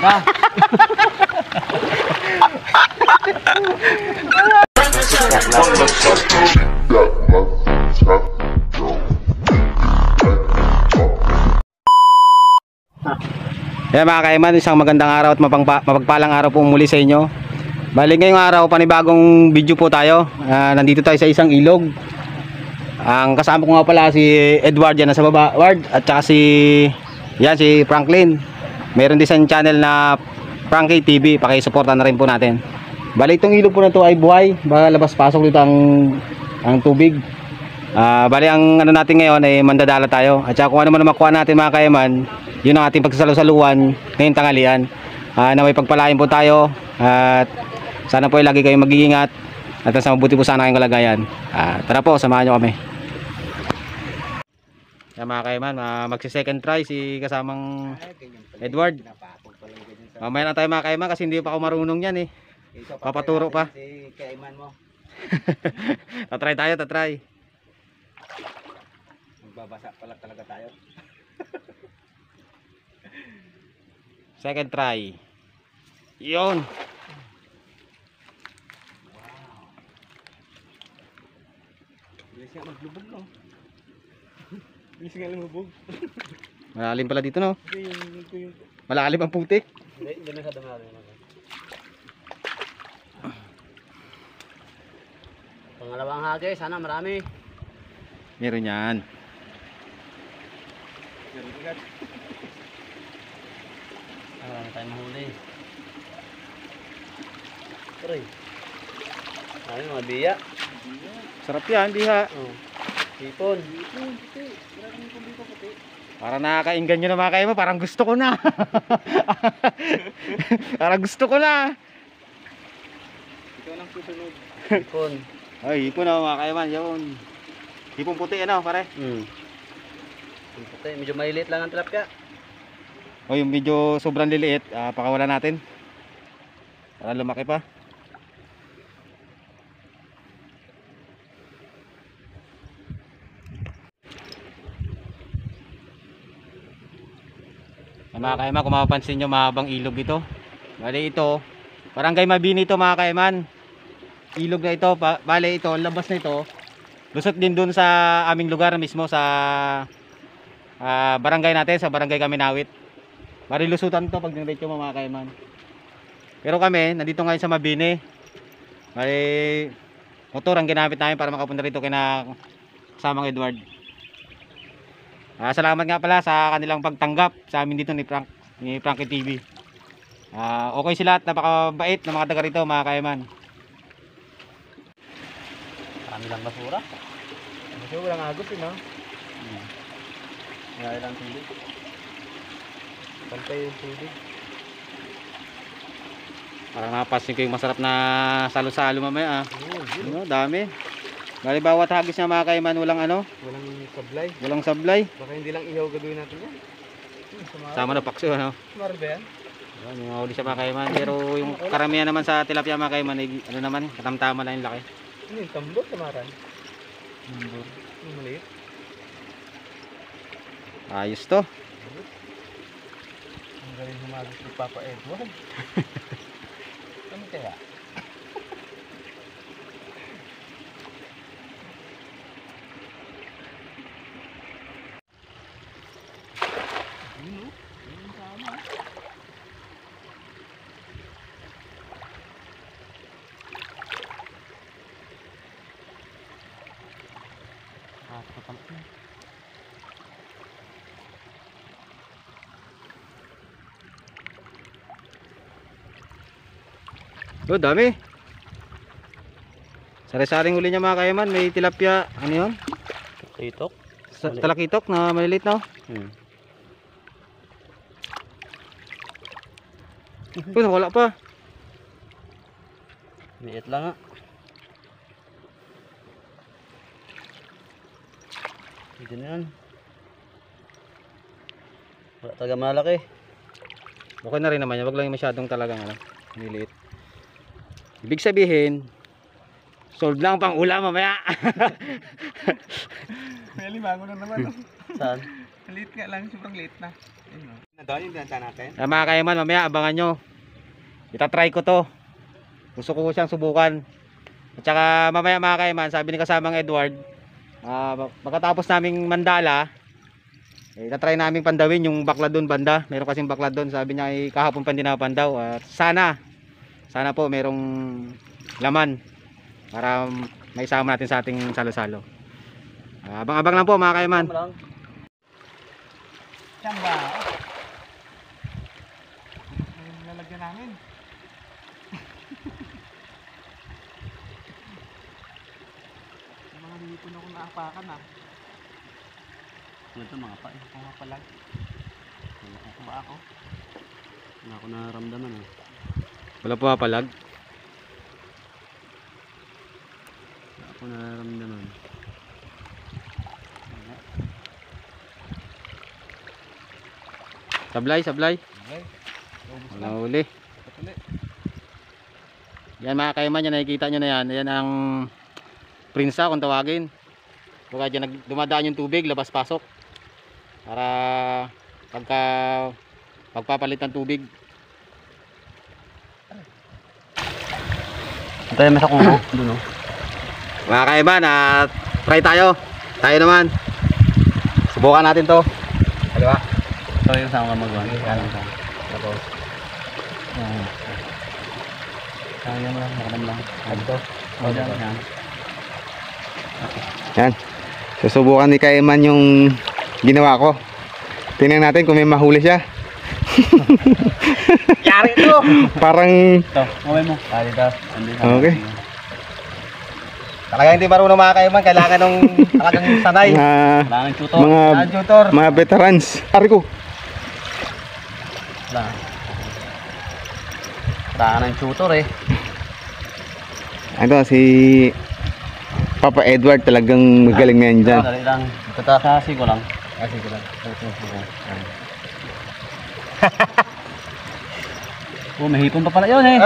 Nah. Yeah, mga kaiman, isang magandang araw at mapagpalang araw po muli sa inyo. Balik ngayong araw, panibagong video po tayo. Nandito tayo sa isang ilog. Ang kasama ko nga pala si Edward yan nasa baba, Edward, at saka si Franklin. Meron din sa channel na Frankie TV, pakisuportahan na rin po natin. Bali itong ilog po na to ay buhay, baka labas pasok dito ang tubig. Bali ang ano natin ngayon ay mandadala tayo. At saka kung ano man makuha natin mga kayaman, yun ang ating pagsasalusaluan ngayong tanghalian. Na may pagpalain po tayo at sana po ay lagi kayong mag-iingat at nasa mabuti po sana kayong kalagayan. Tara po, samahan nyo kami. Yan mga kaiman, magsi-second try si kasamang Edward. Mamaya na tayo mga kaiman kasi hindi pa ako marunong yan eh. Papaturo pa. Tatry tayo, tatry. Magbabasa pala talaga tayo. Second try. Yun. Bilis nga maglubog no. Bilis nga lumubog. Malalim pala dito no. Malalim ang putik. Hindi, hindi na sa damari. Pangalawang hagi, sana marami. Meron yan. Meron agad. Marami tayong mahuli. Aray. Marami mga biya. Sarap yan, biya. Hipon. Parang nakakainggan nyo na mga kayo. Parang gusto ko na. Parang gusto ko na. Ikaw lang susunod. Hipon. Ay, hipon na mga kayaman, yun. Hipon puti ano pare? Hipon puti, medyo maliliit lang ang tilapia. O yung medyo sobrang liliit, pakawala natin. Para lumaki pa. Mga kaiman, kung mapapansin nyo, mahabang ilog ito. Bale ito, barangay Mabini ito mga kaiman. Ilog na ito, bale ito, labas na ito. Lusot din dun sa aming lugar mismo sa barangay natin, sa barangay Kaminawit. Marilusutan to pag diretso mo mga kaiman. Pero kami, nandito ngayon sa Mabini. Bale, motor ang ginamit namin para makapunta rito kina kasamang Edward. Salamat nga pala sa kanilang pagtanggap sa amin dito ni Franklin TV. Okay sila at napakabait na mga taga rito mga kaiman. Kanilang basura. Kasi walang agos yun ha. Nangyari lang tubig. Pantay yung tubig. Parang napasin ko yung masarap na salo-salo mamaya ha. Ano, dami. Bali bawat hagis niya mga kaiman walang ano. Walang sablay. Walang sablay. Baka hindi lang ihaw gagawin natin yan. Sama na paksiw ano. Marbe yan. Yung huli siya mga kaiman. Pero yung karamihan naman sa tilapia mga kaiman ay ano naman katamtama lang yung laki. Ano yung tambor kamaran? Tambor. Yung maliit. Ayos to. Ang galing humagos ni Papa Edward. Ano kaya? Oh, dami. Sari-saring uli niya mga kayaman. May tilapia, ano yun? Talakitok. Talakitok na maliliit na. Puno, wala pa. Liit lang ha. Dito na yan. Wala talaga malaki. Okay na rin naman yan. Wag lang masyadong talagang ano, niliit. Ibig sabihin, sold lang pang ulam mamaya. May limango na naman. Saan? Late nga lang, sobrang late na. Na doon yung binanta natin. Mga kayaman, mamaya abangan nyo. Itatry ko to. Gusto ko siyang subukan. At saka mamaya mga kayaman, sabi ni kasamang Edward, pagkatapos naming mandala, itatry naming pandawin yung bakla doon banda. Meron kasing bakla doon, sabi niya ay kahapon pa dinapandaw. At sana po merong laman para maisama natin sa ating salo-salo. Abang-abang lang po mga kayaman. Chamba. Lalagyan namin. Mga dito na akong naapakan ah. Ito mga pa eh. Mga palag. Nakuha ako. Wala ko naramdaman eh. Wala po palag. Wala ko naramdaman. Sablay. Wala uli. Yan mga kaiman, yan nakikita nyo na yan. Yan ang prinsa kung tawagin. Baka dyan dumadaan yung tubig, labas-pasok. Para pagpapalit ng tubig. Ito yung masa kubo. Mga kaiman, try tayo. Tayo naman. Subukan natin to. Diba? Ito yung sama magawa. Tapos kaya mo lang, makanam lang. Ito yan, susubukan ni Eman yung ginawa ko. Tingnan natin kung may mahuli siya. Yari to. Parang ito, mamay mo. Okay. Talaga hindi marunong mga kaiman, kailangan ng talagang sanay. Kailangan tutor. Mga veterans. Ari ko na. Daan ng tutor eh. Ito si Papa Edward, talagang magaling na yan dyan. Dali lang. Kasi ko lang. Oh, may hipon pa pala yun eh.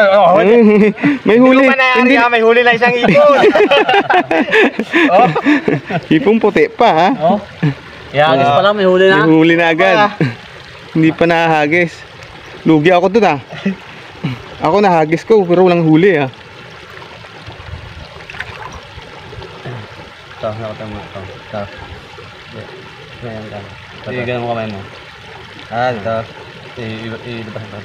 May huli. Hindi ko may huli na isang hipon. Oh. Hipon puti pa ha. Oh. Ihagis pa lang, may huli na. May huli na agad. Hindi pa nahagis. Lugi ako dun ah. Ako nahagis ko pero walang huli ah. Ito, nakatama ito. Ito. Ganyan ka. Ganyan mo kamay mo. Ito. Ilabas.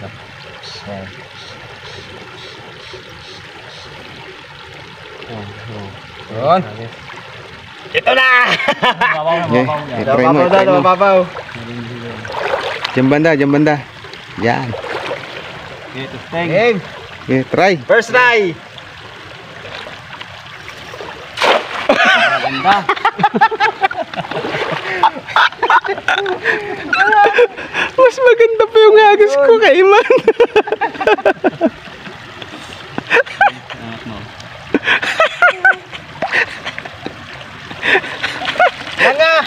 Doon. Ito na! Mababaw. Jambanda. Yan. Game. Okay, try. First try. Ganda. Mas maganda pa yung agis ko kay Eman.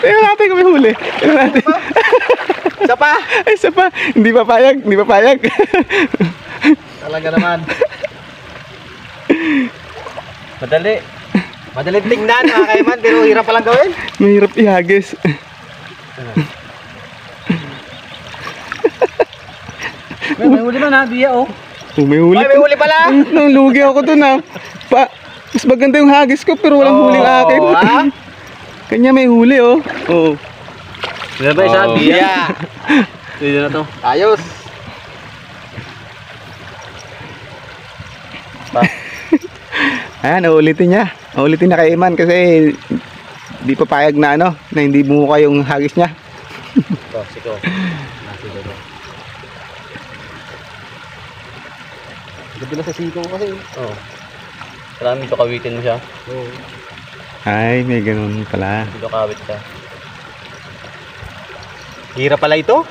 Tingnan natin kung may huli. Isa pa. Hindi pa payag. Talaga naman. Madali tingnan mga kaiman, pero hirap palang gawin. Mahirap ihagis. May huli na Bia oh. May huli pala. Nung lugi ako dun ah. Mas maganda yung hagis ko pero walang huling akin. Kanya may huli oh. Oo. Grabe sa Bia. Dito na to. Ayos. Ayan, ulitin na kay Eman kasi di pa payag na na hindi bumuka yung hagis niya. Siko. Gabi na sa siko kasi. Oo. Kailangan dito kawitin mo siya. Oo. Ay, may ganun pala. Dito kawit siya. Hira pala ito.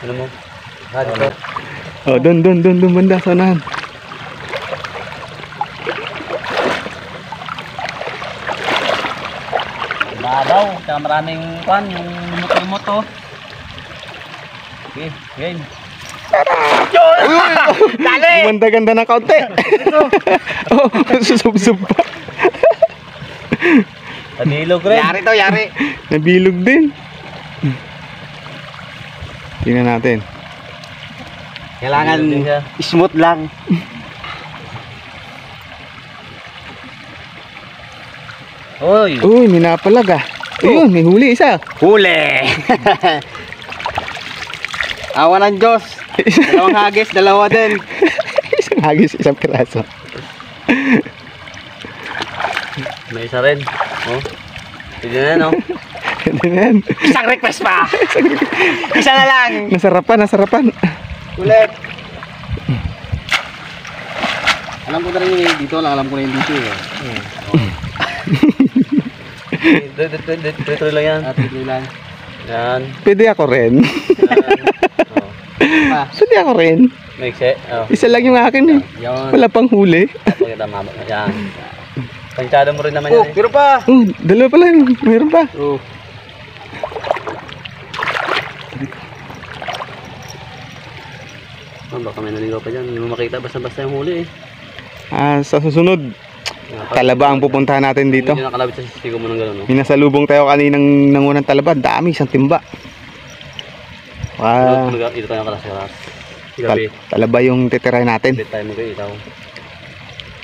Ano mo? Oh, dun banda sanahan. Babaw, saka maraming pan, yung lumot-lumot to. Okay, game. Dali! Gumanda-ganda ng kaunti. Susub-sub pa. Nabilog rin. Yari to, yari. Nabilog din. Tingnan natin. Kailangan smooth lang. Uy. Uy, minapalag ah. Ayun, may huli isa. Huli. Awan ng Diyos. Dalawang hagis, dalawa din. Isang hagis, isang piraso. May isa rin. Oh. Pwede na yan, oh. Pwede na yan. Isang request pa. Isa na lang. Nasarapan, nasarapan. Ulit. Alam ko na rin yung dito. Alam ko na yung dito. Tuloy lang yan. Tuloy lang. Yan. Pwede ako rin. Pwede ako rin. Isa lang yung akin eh. Wala pang huli. Yan. Pansyado mo rin naman yan eh. Meron pa. Dalawa pala yun. Meron pa. Baka may naligaw pa dyan. Hindi mo makita basta-basta yung huli eh. Ah, sa susunod. Talaba ang pupuntahan natin dito. Hindi nakalabit sa sisigo mo ng gano'n, no? Minasalubong tayo kaninang nangunang talaba. Dami, isang timba. Wow. Ito tayo kalas-kalas. Talaba yung titiray natin. Dito tayo mag-iitaw.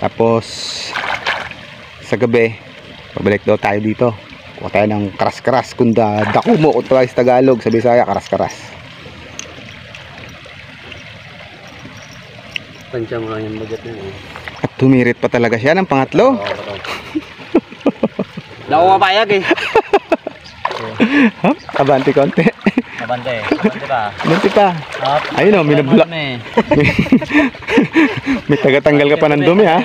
Tapos, sa gabi, pabalik daw tayo dito. Kuha tayo ng karas-karas. Kung dako mo, kung tayo sa Tagalog, sa Bisaya, karas-karas. Tansya mo lang yung bagat na yun. At tumirit pa talaga siya ng pangatlo. Lako mapayag eh. Hop, abante konti. Abante, abante pa. Abante pa. Ayun o, minabla. May tagatanggal ka pa ng dumi ha.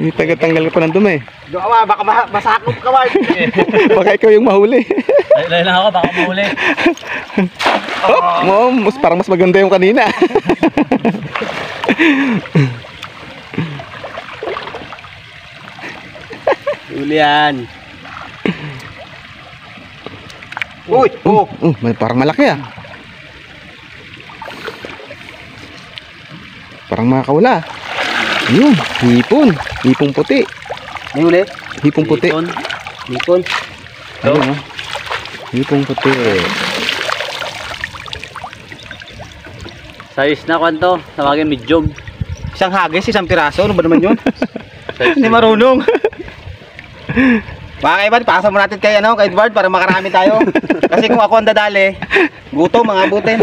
May tagatanggal ka pa ng dumi. Doon baka masakop ka ba? Baka ikaw yung mahuli. Layo lang ako, baka mahuli. Oh, parang mas maganda yung kanina. Ulian. Uy, oh, parang malaki ah. Parang makakawala. Yun, hipon. Hipong puti. May uli? Hipong puti. Hipon. Ayun, oh. Hipong puti. Sayos na kwanto. Tawagin medium. Isang hagis, isang piraso. Ano ba naman yun? Hindi marunong. Mga kaibigan, pakasa mo natin kay, ano, kay Edward para makarami tayo. Kasi kung ako ang dadali, guto, mga butin.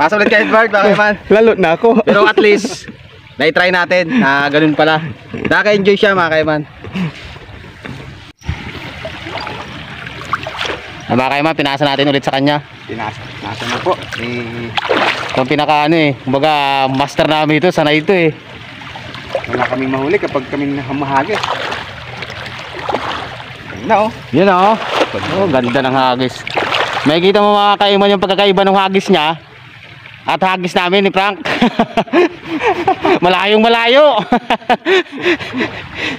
Pakasa ulit kay Edward, mga kaibigan. Lalo na ako. Pero at least, na-try natin na ganun pala. Naka-enjoy siya, mga kaibigan. Mga kaibigan, pinasa natin ulit sa kanya. Pinasa na po. Ito ang pinaka, ano eh, kumbaga, master namin ito, sana ito eh. Wala kaming mahuli kapag kaming humahagis. No. Yan o. Oh, ganda ng hagis. May kita mo mga kaiman yung pagkakaiba ng hagis niya at hagis namin ni Frank. Malayong malayo.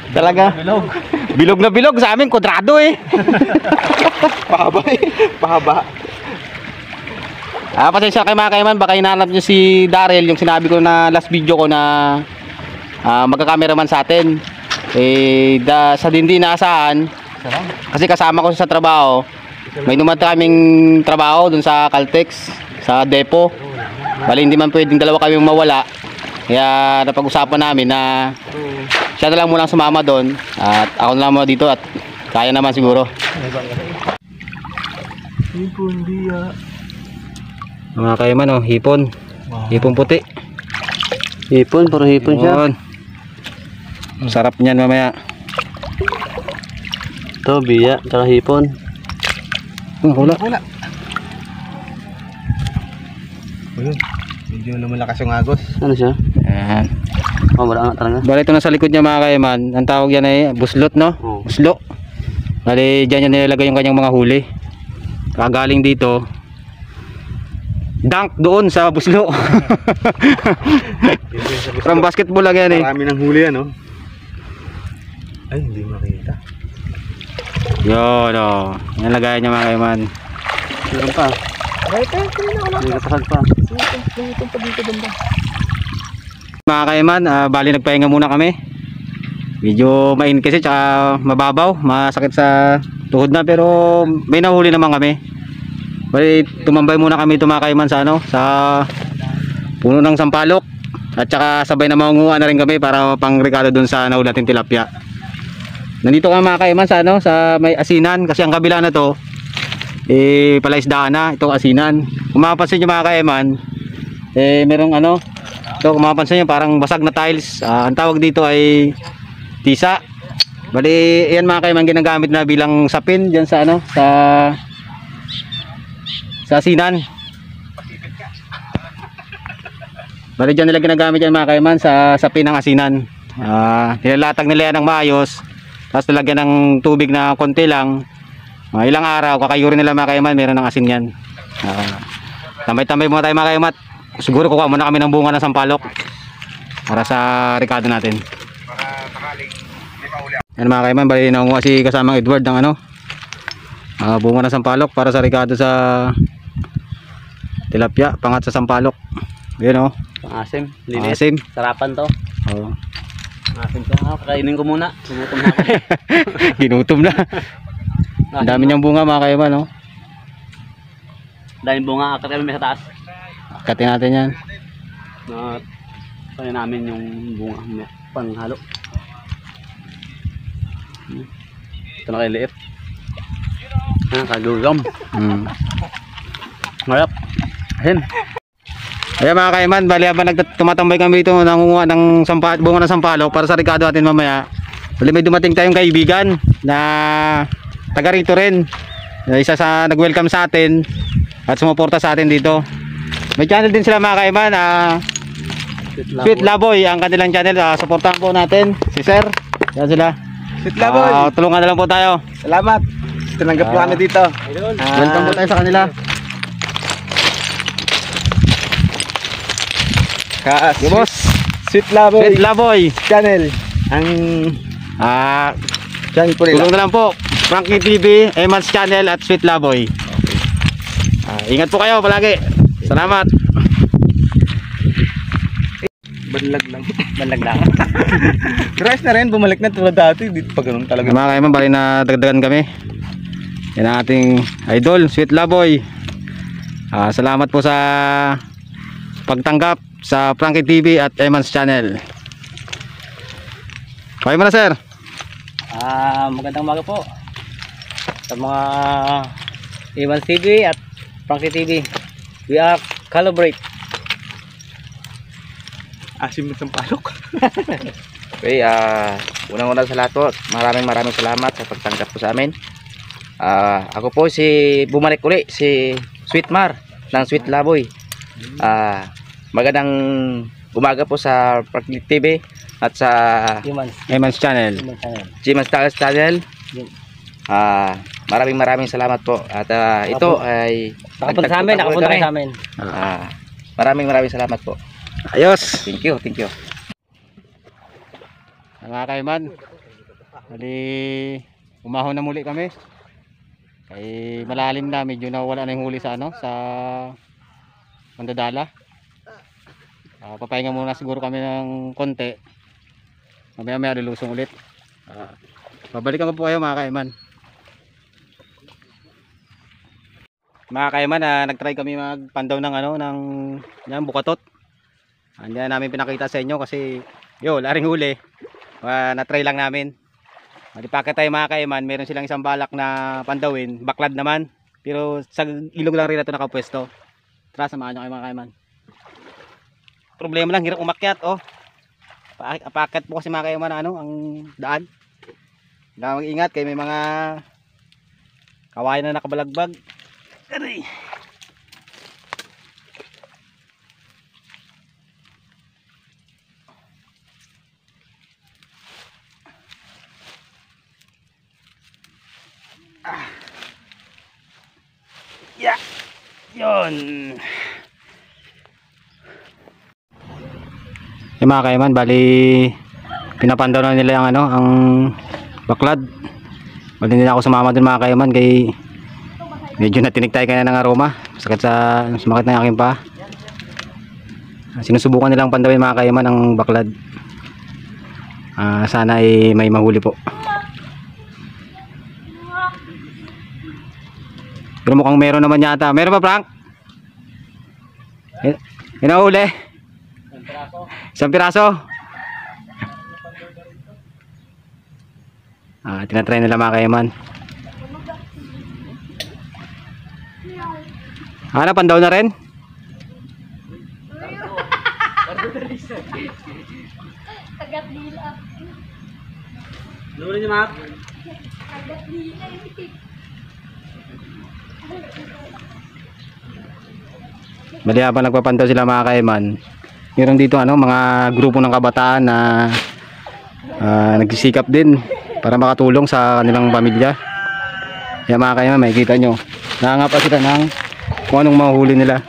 Talaga. Bilog. Bilog na bilog sa amin. Kudrado eh. Pahaba eh. Pahaba. Pasensya kayo mga kaiman. Baka hinahanap nyo si Daryl. Yung sinabi ko na last video ko na magkakameraman sa atin. Eh, sa hindi inaasahan. Kasi kasama ko sa trabaho, may numanta kaming trabaho dun sa Caltex, sa depo. Bali hindi man pwedeng dalawa kami mawala. Kaya napag-usapan namin na siya na lang munang sumama dun at ako na lang muna dito at kaya naman siguro. Hipon diya. Mga kayo man oh, hipon. Hipon puti. Hipon, pero hipon siya. Sarap niyan mamaya. Ito, biya, tsaka hipon. Wala. Medyo lumalakas yung agos. Ano siya? Ayan. Wala nga talaga. Bali, ito na sa likod niya mga kaiman. Ang tawag yan ay buslot, no? Oh. Buslo. Bali, dyan niya nilalagay yung kanyang mga huli. Kagaling dito. Dunk doon sa buslo. From basketball lang yan eh. Marami ng huli yan, no? Ay, hindi makita. Yun o, yan lagayan niya mga kaiman. Meron pa. Nagkasag pa. Mga kaiman, bali nagpahinga muna kami. Medyo main kasi tsaka mababaw, masakit sa tuhod na, pero may nahuli naman kami. Bali, tumambay muna kami, tumakay man sa ano, sa puno ng sampalok, at tsaka sabay na mangunguha na rin kami para pangregalo doon sa nahuli natin tilapia. Nandito ka mga kaiman sa ano, sa may asinan, kasi ang kabila na to eh palaisdaan na, itong asinan. Kung mapapansin nyo mga kaiman, eh merong ano, ito kung mapapansin nyo parang basag na tiles, ang tawag dito ay tisa. Bali, yan mga kaiman, ginagamit na bilang sapin diyan sa ano, sa asinan. Bali, dyan nila ginagamit yan mga kaiman, sa sapin ng asinan. Nilalatag nila yan ng maayos, tapos nilagyan ng tubig na konti lang. Ilang araw, kakayuri nila mga kaiman, meron ng asin yan. Tambay-tambay muna tayo mga kaiman. Siguro kukuha muna kami ng bunga ng sampalok para sa rekado natin. Yan mga kaiman, bali naunguha si kasamang Edward ng ano, bunga ng sampalok para sa rekado sa tilapia, pangat sa sampalok. Yan o, pangasim, linis, asim. Sarapan to. Oo, pangasim to, kakainin ko muna, ginutom na ako. Ginutom na. Ang dami niyang bunga mga kaiman, no? Daming bunga, akatin namin sa taas. Akatin natin yan. Kanin namin yung bunga, panghalo. Ito na kayo liit. Kalulom. Marap. Ayan. Ayan mga kaiman, bali habang tumatambay kami dito, nangunguha ng bunga ng sampalok para sa rekado natin mamaya. Bali may dumating tayong kaibigan na taga rito rin. Isa sa nag-welcome sa atin at sumuporta sa atin dito. May channel din sila mga kaiman, Sweet Laboy ang kanilang channel. Suportahan po natin si Sir. Yan sila. Sweet Laboy. Tulungan na lang po tayo. Salamat. Tinanggap po kami dito. Welcome po tayo sa kanila. Sweet Laboy. Sweet Laboy channel. Ang channel po nila. Tulungan na lang po. Franklin TV, Eman's Channel at Sweet Laboy. Ingat po kayo palagi. Salamat. Banlag lang. Banlag lang. Grass na rin, bumalik na tulad dati. Dito pa ganun talaga. Mga kaiman, bali na dagdagan kami. Yan ang ating idol, Sweet Laboy. Salamat po sa pagtanggap sa Frankie TV at Eman's Channel. Okay mo na sir. Magandang umaga po sa mga Humans TV at Planet TV. We are calibrate. Asim ng sampalok. Okay, unang-una sa lahat po, maraming salamat sa pagtanggap po sa amin. Ako po si bumalik uli si Sweet Mar ng Sweet Laboy. Magandang umaga po sa Planet TV at sa Humans Channel. Jimmy Sta Channel. Maraming salamat po. At ito ay nakapunta sa amin. Maraming salamat po. Ayos. Thank you. Mga kaiman, bali umahon na muli kami. Ay malalim na, medyo nawala na yung huli sa ano, sa mandadala. Papahinga muna siguro kami ng konti. Mamaya lulusong ulit. Babalikan ko po kayo mga kaiman. Mga kaiman, nagtry kami magpandaw ng ano, ng yan, bukatot. Andiyan namin pinakita sa inyo kasi laring huli. Na-try lang namin. Malipake tayo mga kaiman, meron silang isang balak na pandawin, baklad naman. Pero sa ilog lang rin ito nakapwesto. Tara, samahan nyo kayo mga kaiman. Problema lang, hirap umakyat, oh. Paakyat po kasi mga kaiman ano, ang daan. Kailangan mag-ingat kayo, may mga kawayan na nakabalagbag. Aray. Yeah. Yun. Yung mga kaiman, bali pinapandaw na nila yung ano, ang baklad. Bali nila ako sumama dun mga kaiman kay medyo natinig tayo kaya ng aroma. Sakit sa sumakit na yung aking paa. Sinusubukan nilang pandawin mga kaiman ang baklad. Sana ay may mahuli po. Pero mukhang meron naman yata. Meron pa, Frank? Inauli? Isang piraso. Tinatry nila mga kayaman. Napandaw na rin? Bali habang nagpapantaw sila mga kaiman, meron dito mga grupo ng kabataan na nagsisikap din para makatulong sa kanilang pamilya. Kaya mga kaiman, makikita nyo nangangapa sila ng kung anong mahuli nila.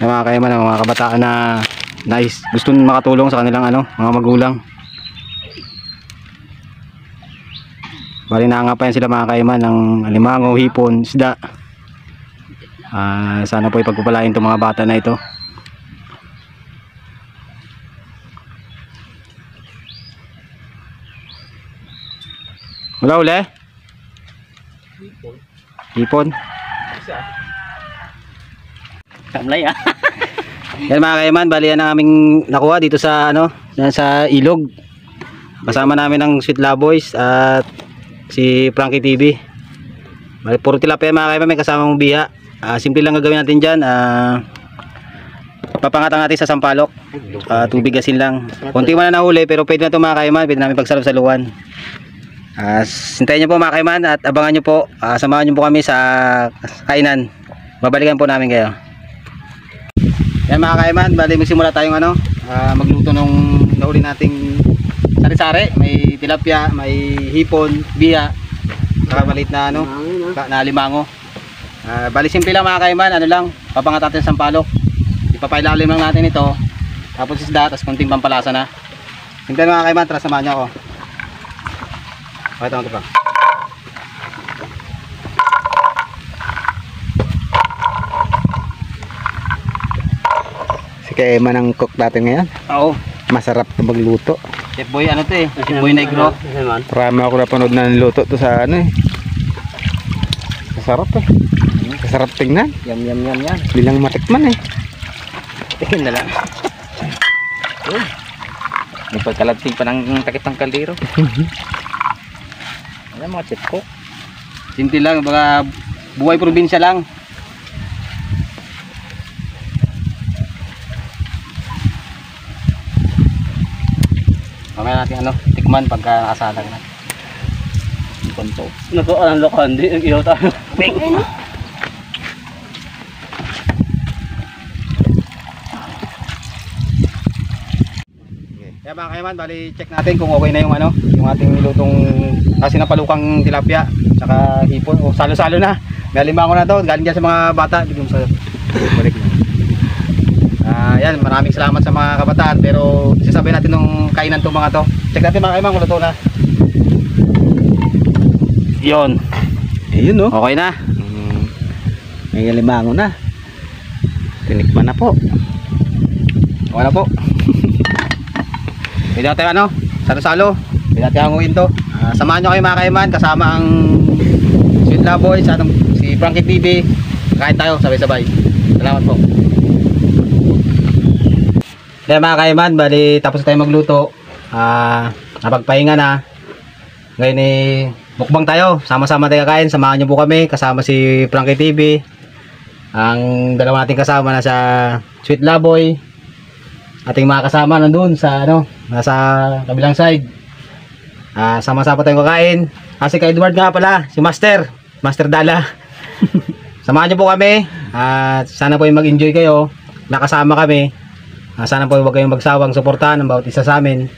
Kaya mga kaiman, ang mga kabataan na nice, gusto makatulong sa kanilang mga magulang. Bali nangangapayan sila mga kaiman ng alimango, hipon, isda. Sana po ipagpupalain itong mga bata na ito. Wala uli? Hipon. Hipon? Kamlay ah. Yan mga kaiman, bali yan ang aming nakuha dito sa sa ilog. Kasama namin ang Sweet Laboy at si Frankie TV. Bali puro tilapia mga kaiman, may kasamang biha. Simple lang gagawin natin diyan. Papangatang natin sa sampalok. Tubig asin lang. Konti man na nahuli pero pwede na ito mga kaiman, pwede namin pagsalap sa luwan. Sintayin niyo po mga kaiman at abangan niyo po. Samahan niyo po kami sa kainan. Babalikan po namin kayo. Yan mga kaiman, bali magsimula tayong magluto nung nahuli nating sari-sari. May tilapia, may hipon, biya, nakamalit na na alimango. Bali simple lang mga kaiman, papangat natin sa sampalok. Ipapailalim lang natin ito, tapos isda, tapos kunting pampalasa na. Simple mga kaiman, tara samahan niyo ako. Okay, tama ito pa. Kaya man ang cook natin ngayon. Oo. Masarap ito magluto. Chef Boy, Chef Boy Negro. Marami ako napanood na niluto ito sa Masarap eh. Masarap tingnan. Yum, yum, yum, yum. Bilang matikman eh. Tingin na lang. May pagkalating pa ng takip ng kaldero. Ayan mga chef cook. Simple lang, baka buhay probinsya lang. Mamaya natin tikman pagka nakasalang na. Konto. Nagkuhan ang lokohan din. Nag-ihaw tayo. Kaya mga kaiman, bali check natin kung okay na yung yung ating nilutong sinapalukang tilapia tsaka hipon. O salo-salo na. Galimbango na to. Galing dyan sa mga bata. Bigyan sa balik na. Ayan, maraming salamat sa mga kabataan, pero sasabihin natin nung kainan itong mga to. Check natin mga kaimang, wala to na. Yun. Ayun o. Okay na. May limango na. Tinikman na po. Okay na po. Pwede natin salo-salo. Pwede natin hanguin to. Samahan nyo kayo mga kaiman, kasama ang Sweet Laboy, si Frankie TV. Kain tayo, sabay-sabay. Salamat po. Kaya mga kaiman, bali tapos tayo magluto. Napagpahinga na. Ngayon mukbang tayo. Sama-sama tayo kain. Samahan nyo po kami. Kasama si Frankie TV. Ang dalawa nating kasama na sa Sweet Laboy. Ating mga kasama nandun sa nasa kabilang side. Sama-sama tayo kakain. Si Edward nga pala, si Master. Master Dala. Samahan nyo po kami. Sana po mag-enjoy kayo. Nakasama kami. Sana po huwag kayong magsawang suportahan ang bawat isa sa amin.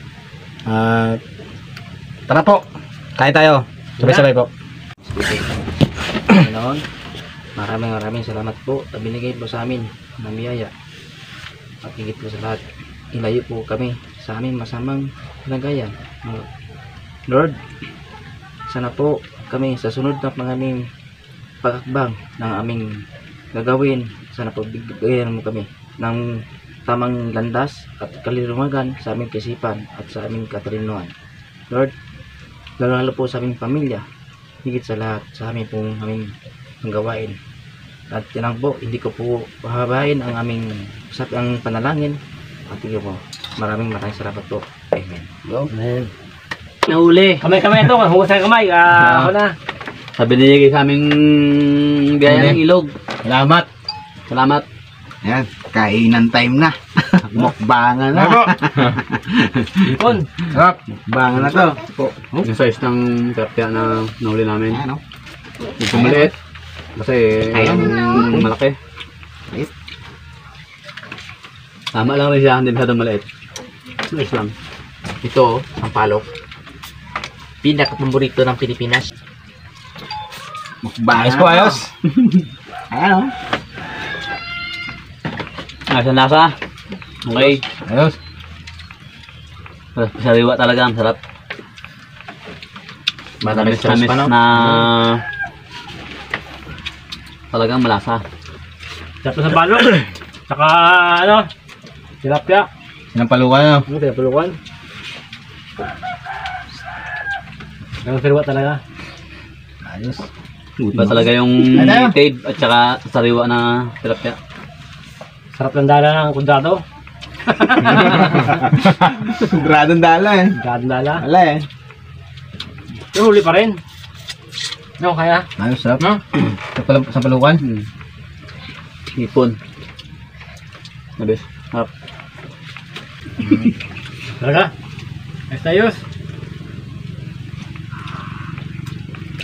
Tara po, kain tayo. Sabay-sabay po. Maraming salamat po na binigay po sa amin ng biyaya. At higit po sa lahat, ilayo po kami sa aming masamang kalagayan. Lord, sana po kami sa sunod na pangaming pagakbang ng aming gagawin, sana po bigyan mo kami ng tamang landas at kalilumagan sa aming kaisipan at sa aming katalinuhan. Lord, lalo po sa aming pamilya, higit sa lahat sa aming pong aming gawain. At yan po, hindi ko po pahabain ang aming ang panalangin. At tingin po, maraming salamat po. Amen. Amen. Nahuli. Kamay-kamay ito. Husay kamay. Ako na. Sabi niya sa aming biyaya ng ilog. Salamat. Salamat. Ayan, kainan time na. Mukbangan na. Ipon. Sarap. Mukbangan na to. Yung size ng kartya na nahuli namin. Ito maliit. Kasi ang malaki. Tama lang rin siya. Hindi masyadong maliit. Size lang. Ito, ang palok. Pinakapaborito ng Pilipinas. Mukbangan na to. Ayos. Ayan o. Nasa-nasa. Okay. Ayos. Sariwa talaga. Ang sarap. Matamis-tamis na talagang malasa. Tapos sa balok. Saka ano? Tilapia. Sinampalukan ano? Ano sinampalukan? Ang sariwa talaga. Ayos. Iba talaga yung tape at saka sariwa na tilapia. Sarap ng dala ng kontrado. Kontradong dala eh. Kontradong dala. Wala eh. Pero huli pa rin. No, kaya? Ayos, sarap. No? Sa palukan? Hipon. Nabis. Sarap. Talaga? Ayos tayos.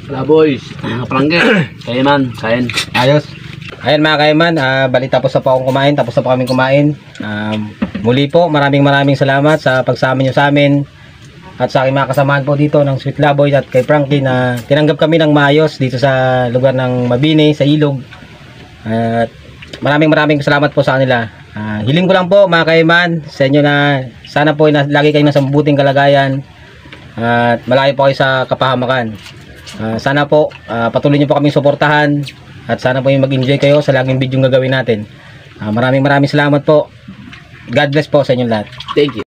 Wala boys. Naprangge. Kaya man. Kain. Ayos. Ayan mga kaiman, bali tapos na po akong kumain, tapos na po kaming kumain. Muli po, maraming salamat sa pagsama nyo sa amin at sa aking mga kasamahan po dito ng Sweet Laboy at kay Franklin na tinanggap kami ng maayos dito sa lugar ng Mabini, sa ilog. At maraming salamat po sa kanila. Hiling ko lang po mga kaiman sa inyo na sana po lagi kayo nasa mabuting kalagayan at malayo po kayo sa kapahamakan. Sana po patuloy nyo po kaming suportahan. At sana po yung mag-enjoy kayo sa laging video yung gagawin natin. Maraming salamat po. God bless po sa inyong lahat. Thank you.